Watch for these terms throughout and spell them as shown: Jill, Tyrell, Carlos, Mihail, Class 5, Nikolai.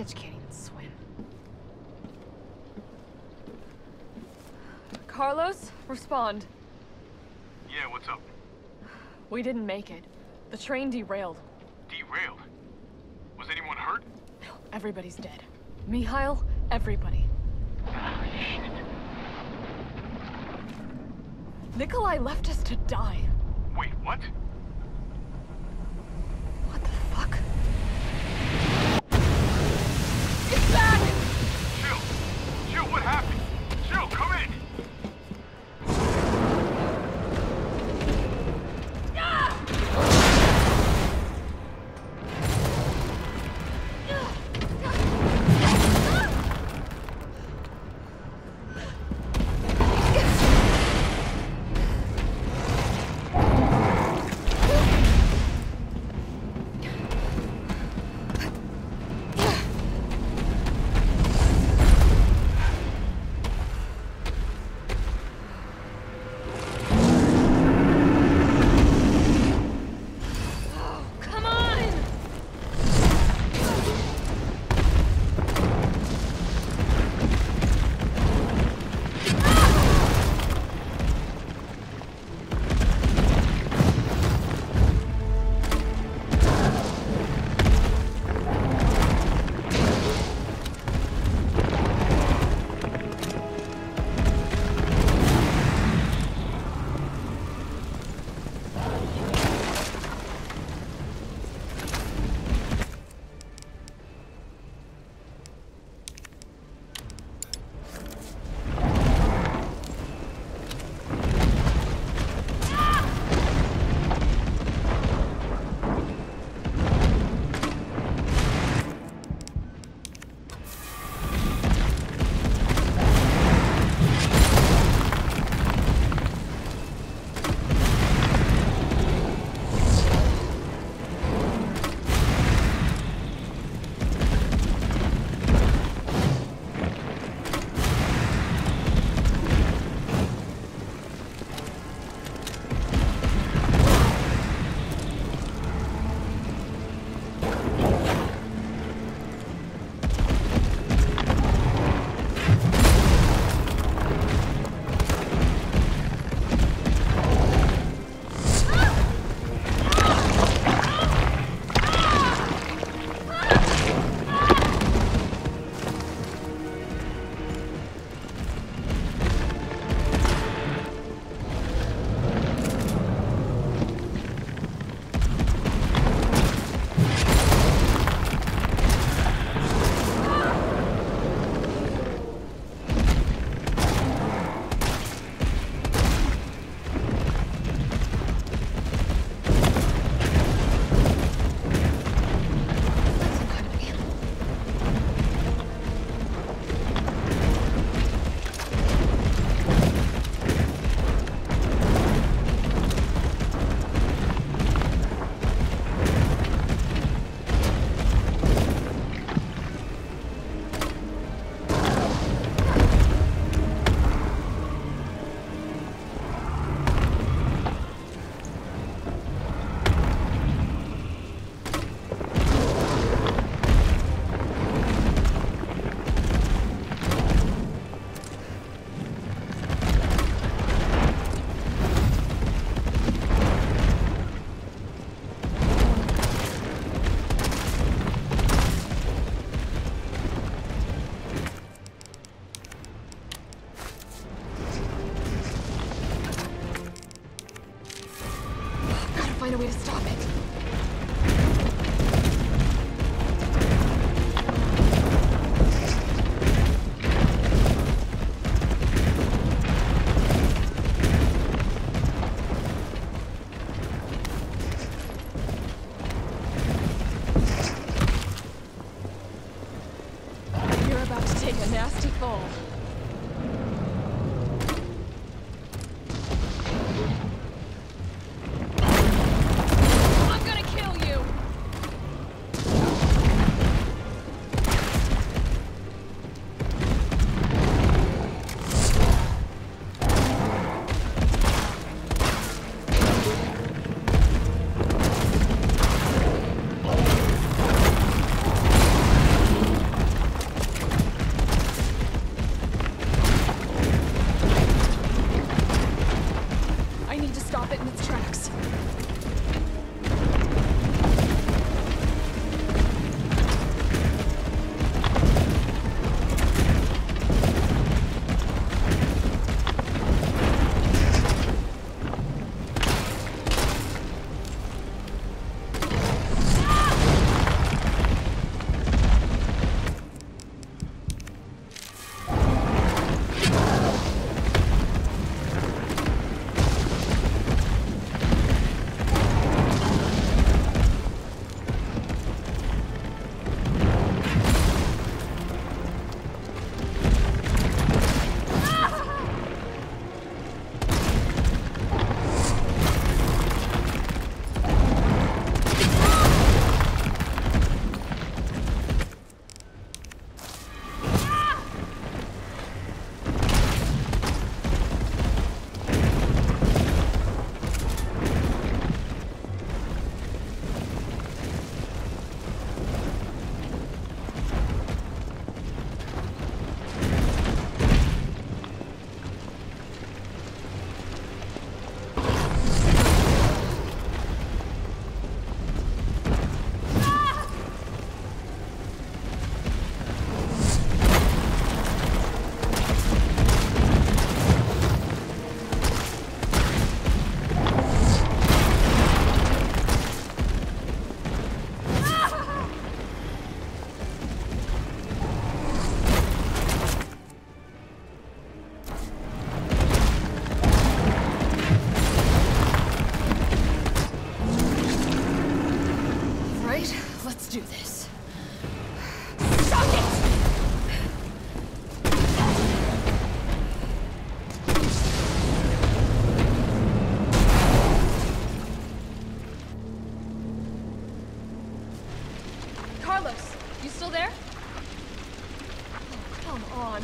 bitch can't even swim. Carlos, respond. Yeah, what's up? We didn't make it. The train derailed. Derailed? Was anyone hurt? No, everybody's dead. Mihail, everybody. Oh, shit. Nikolai left us to die. Wait, what? What the fuck? It's back! Jill! Jill, what happened? Jill, come in!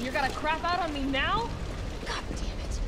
You're gonna crap out on me now? God damn it.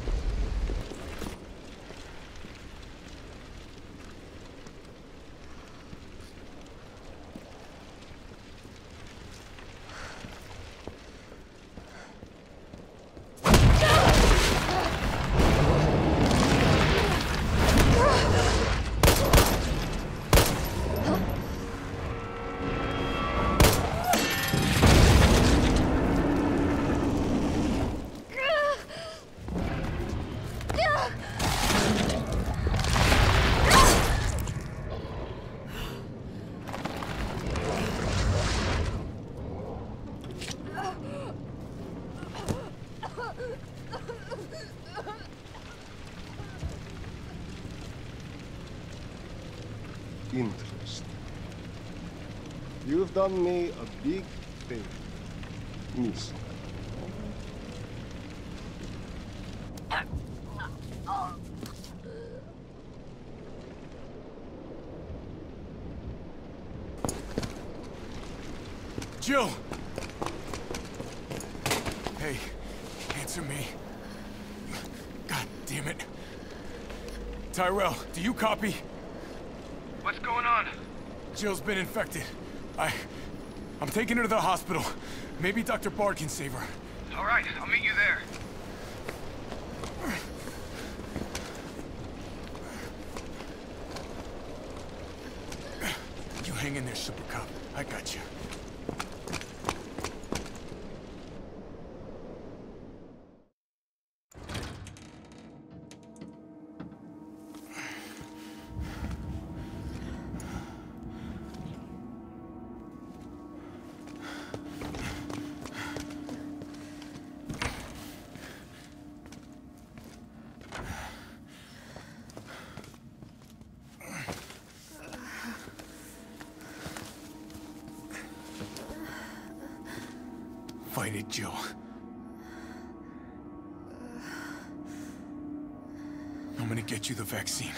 You've done me a big favor, niece. Jill! Hey, answer me. God damn it. Tyrell, do you copy? What's going on? Jill's been infected. I'm taking her to the hospital. Maybe Dr. Bard can save her. All right, I'll meet you there. You hang in there, Super Cop. I got you. Fight it, Jill. I'm gonna get you the vaccine.